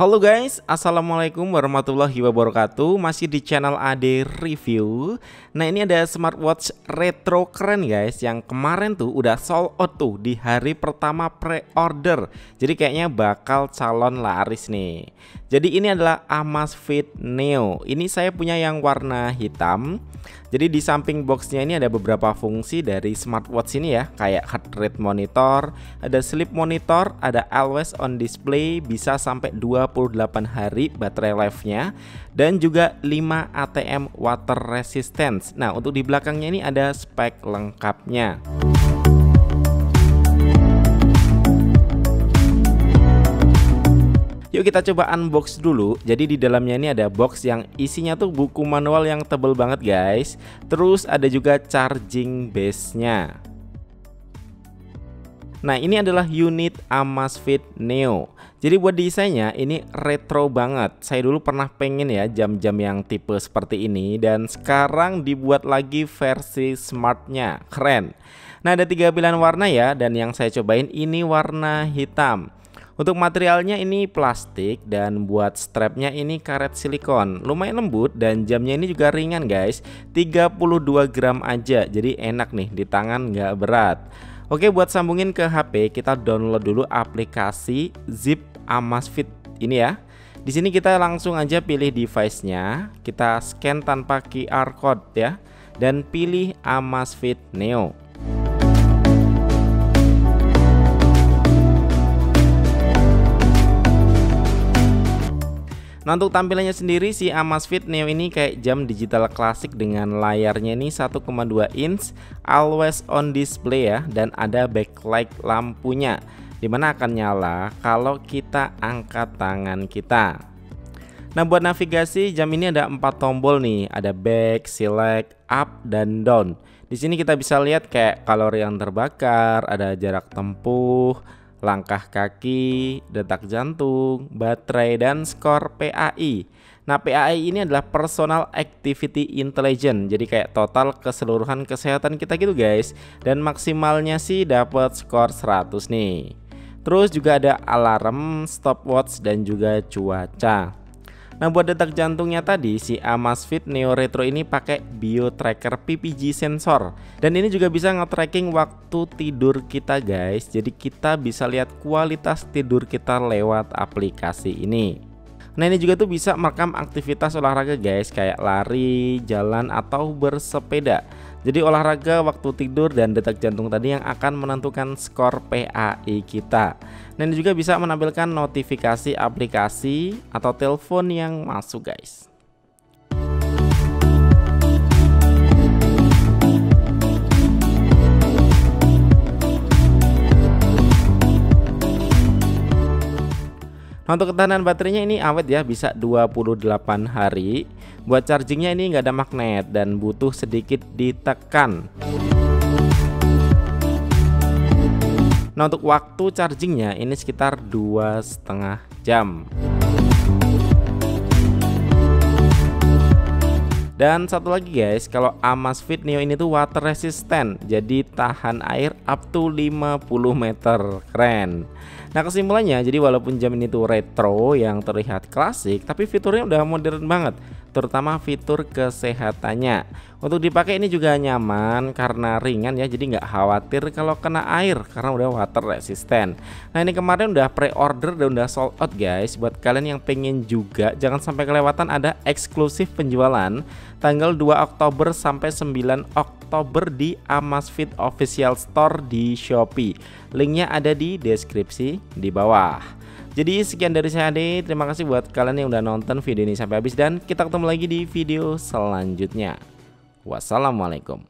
Halo guys, assalamualaikum warahmatullahi wabarakatuh. Masih di channel AD Review. Nah, ini ada smartwatch retro keren guys, yang kemarin tuh udah sold out tuh di hari pertama pre-order. Jadi kayaknya bakal calon laris nih. Jadi ini adalah Amazfit Neo. Ini saya punya yang warna hitam. Jadi di samping boxnya ini ada beberapa fungsi dari smartwatch ini ya, kayak heart rate monitor, ada sleep monitor, ada always on display, bisa sampai 28 hari baterai life-nya, dan juga 5 ATM water resistance. Nah, untuk di belakangnya ini ada spek lengkapnya. Yuk kita coba unbox dulu. Jadi di dalamnya ini ada box yang isinya tuh buku manual yang tebel banget guys. Terus ada juga charging base-nya. Nah, ini adalah unit Amazfit Neo. Jadi buat desainnya ini retro banget. Saya dulu pernah pengen ya jam-jam yang tipe seperti ini, dan sekarang dibuat lagi versi smartnya. Keren. Nah, ada 3 pilihan warna ya, dan yang saya cobain ini warna hitam. Untuk materialnya ini plastik, dan buat strapnya ini karet silikon. Lumayan lembut, dan jamnya ini juga ringan guys, 32 gram aja. Jadi enak nih di tangan, nggak berat. Oke, buat sambungin ke HP, kita download dulu aplikasi Zip Amazfit ini ya. Di sini kita langsung aja pilih device-nya, kita scan tanpa QR code ya, dan pilih Amazfit Neo. Nah, untuk tampilannya sendiri si Amazfit Neo ini kayak jam digital klasik dengan layarnya ini 1,2 inch, always on display ya, dan ada backlight lampunya, dimana akan nyala kalau kita angkat tangan kita. Nah, buat navigasi jam ini ada 4 tombol nih, ada back, select, up, dan down. Di sini kita bisa lihat kayak kalori yang terbakar, ada jarak tempuh, langkah kaki, detak jantung, baterai, dan skor PAI. Nah, PAI ini adalah Personal Activity Intelligence. Jadi kayak total keseluruhan kesehatan kita gitu guys. Dan maksimalnya sih dapat skor 100 nih. Terus juga ada alarm, stopwatch, dan juga cuaca. Nah, buat detak jantungnya tadi si Amazfit Neo Retro ini pakai Biotracker PPG Sensor, dan ini juga bisa nge-tracking waktu tidur kita guys. Jadi kita bisa lihat kualitas tidur kita lewat aplikasi ini. Nah, ini juga tuh bisa merekam aktivitas olahraga guys, kayak lari, jalan, atau bersepeda. Jadi olahraga, waktu tidur, dan detak jantung tadi yang akan menentukan skor PAI kita. Nah, ini juga bisa menampilkan notifikasi aplikasi atau telepon yang masuk guys. Untuk ketahanan baterainya ini awet ya, bisa 28 hari. Buat chargingnya ini nggak ada magnet dan butuh sedikit ditekan. Nah, untuk waktu chargingnya ini sekitar 2,5 jam. Dan satu lagi guys, kalau Amazfit Neo ini tuh water resistant, jadi tahan air up to 50 meter. Keren. Nah, kesimpulannya, jadi walaupun jam ini tuh retro yang terlihat klasik, tapi fiturnya udah modern banget, terutama fitur kesehatannya. Untuk dipakai ini juga nyaman karena ringan ya, jadi nggak khawatir kalau kena air karena udah water resistant. Nah, ini kemarin udah pre-order dan udah sold out guys. Buat kalian yang pengen juga, jangan sampai kelewatan, ada eksklusif penjualan tanggal 2 Oktober sampai 9 Oktober di Amazfit Official Store di Shopee. Linknya ada di deskripsi di bawah. Jadi sekian dari saya Ade, terima kasih buat kalian yang udah nonton video ini sampai habis, dan kita ketemu lagi di video selanjutnya. Wassalamualaikum.